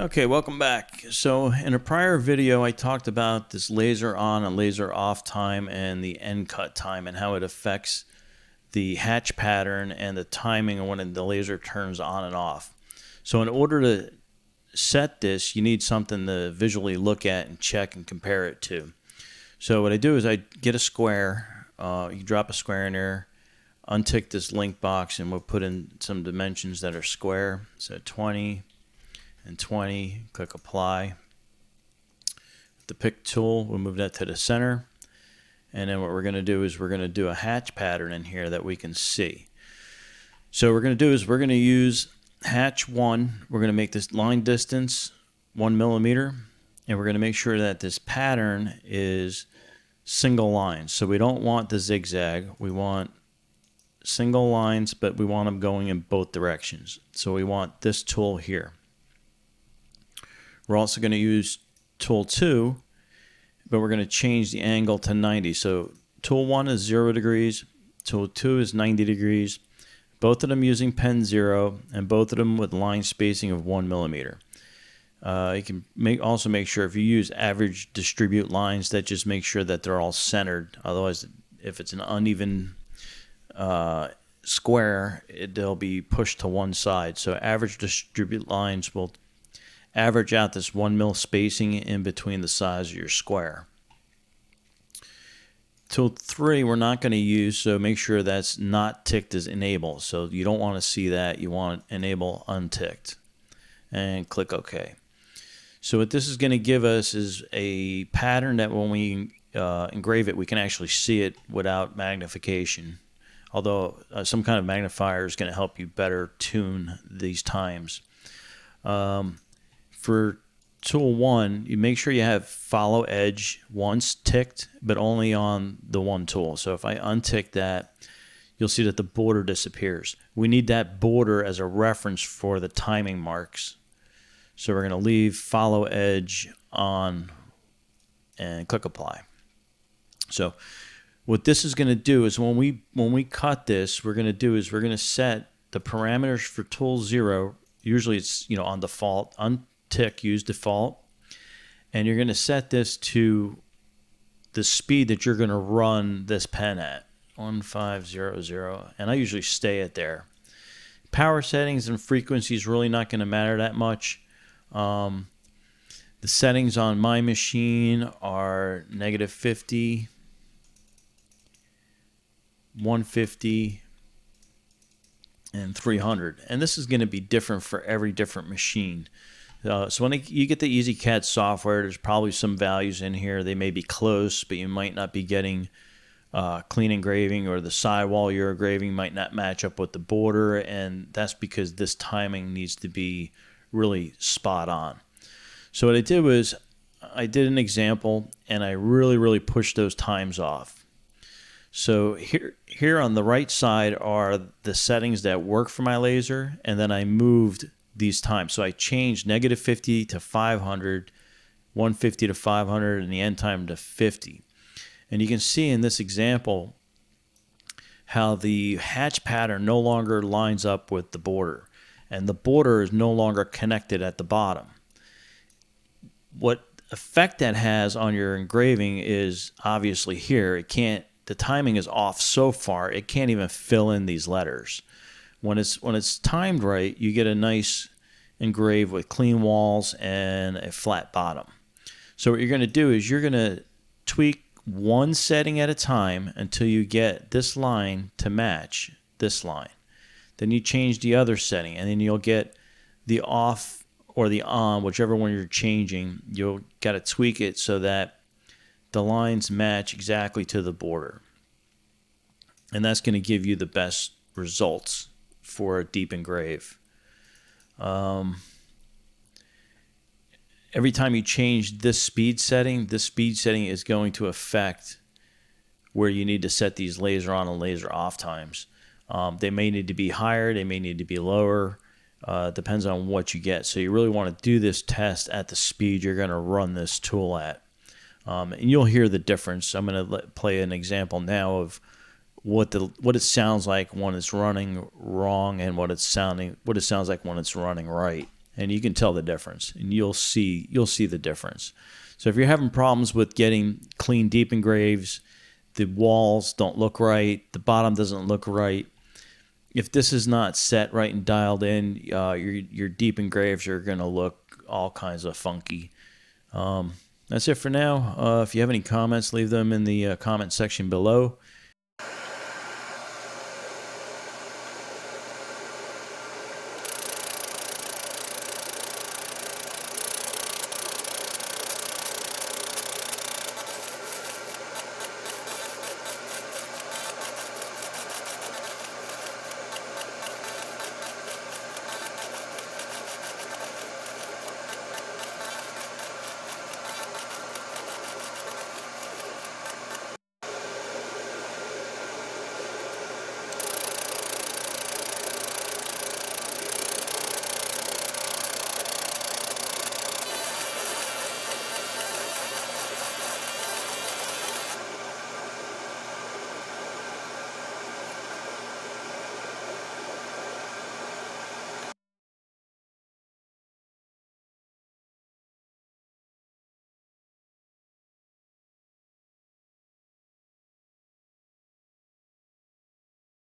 Okay, welcome back. So in a prior video, I talked about this laser on and laser off time and the end cut time and how it affects the hatch pattern and the timing of when the laser turns on and off. So in order to set this, you need something to visually look at and check and compare it to. So what I do is I get a square, you drop a square in there, untick this link box, and we'll put in some dimensions that are square. So 20 and 20, click apply. With the pick tool, we'll move that to the center. And then what we're going to do is we're going to do a hatch pattern in here that we can see. So we're going to do is we're going to use hatch 1. We're going to make this line distance 1 millimeter, and we're going to make sure that this pattern is single lines. So we don't want the zigzag. We want single lines, but we want them going in both directions. So we want this tool here. We're also going to use tool 2, but we're going to change the angle to 90. So tool 1 is 0 degrees, tool 2 is 90 degrees, both of them using pen 0, and both of them with line spacing of 1 millimeter. You can also make sure if you use average distribute lines, that just make sure that they're all centered. Otherwise, if it's an uneven square, they'll be pushed to one side. So average distribute lines will average out this 1 mil spacing in between the sides of your square. Tool 3 we're not going to use, so make sure that's not ticked as enable. So you don't want to see that. You want enable unticked. And click OK. So what this is going to give us is a pattern that when we engrave it, we can actually see it without magnification. Although some kind of magnifier is going to help you better tune these times. For tool 1, you make sure you have follow edge once ticked, but only on the one tool. So if I untick that, you'll see that the border disappears. We need that border as a reference for the timing marks. So we're going to leave follow edge on and click apply. So what this is going to do is when we cut this, we're going to do is we're going to set the parameters for tool 0. Usually it's, you know, on default, untick use default, and you're going to set this to the speed that you're going to run this pen at, 1500, and I usually stay it there. Power settings and frequency is really not going to matter that much. The settings on my machine are -50, 150, and 300, and this is going to be different for every different machine. So when you get the EZCAD software, there's probably some values in here. They may be close, but you might not be getting clean engraving, or the sidewall you're engraving might not match up with the border, and that's because this timing needs to be really spot on. So what I did was I did an example, and I really pushed those times off. So here on the right side are the settings that work for my laser, and then I moved these times. So I changed -50 to 500, 150 to 500, and the end time to 50. And you can see in this example how the hatch pattern no longer lines up with the border, and the border is no longer connected at the bottom. What effect that has on your engraving is obviously here. It can't, the timing is off so far, it can't even fill in these letters. When it's timed right, you get a nice engrave with clean walls and a flat bottom. So what you're going to do is you're going to tweak one setting at a time until you get this line to match this line. Then you change the other setting, and then you'll get the off or the on, whichever one you're changing. You'll got to tweak it so that the lines match exactly to the border. And that's going to give you the best results for a deep engrave. Every time you change this speed setting is going to affect where you need to set these laser on and laser off times. They may need to be higher, they may need to be lower. Depends on what you get. So you really want to do this test at the speed you're going to run this tool at. And you'll hear the difference. I'm going to play an example now of what it sounds like when it's running wrong and what it sounds like when it's running right. and you can tell the difference, and you'll see the difference. So if you're having problems with getting clean deep engraves, the walls don't look right, the bottom doesn't look right, if this is not set right and dialed in, your deep engraves are going to look all kinds of funky. That's it for now. If you have any comments, leave them in the comment section below.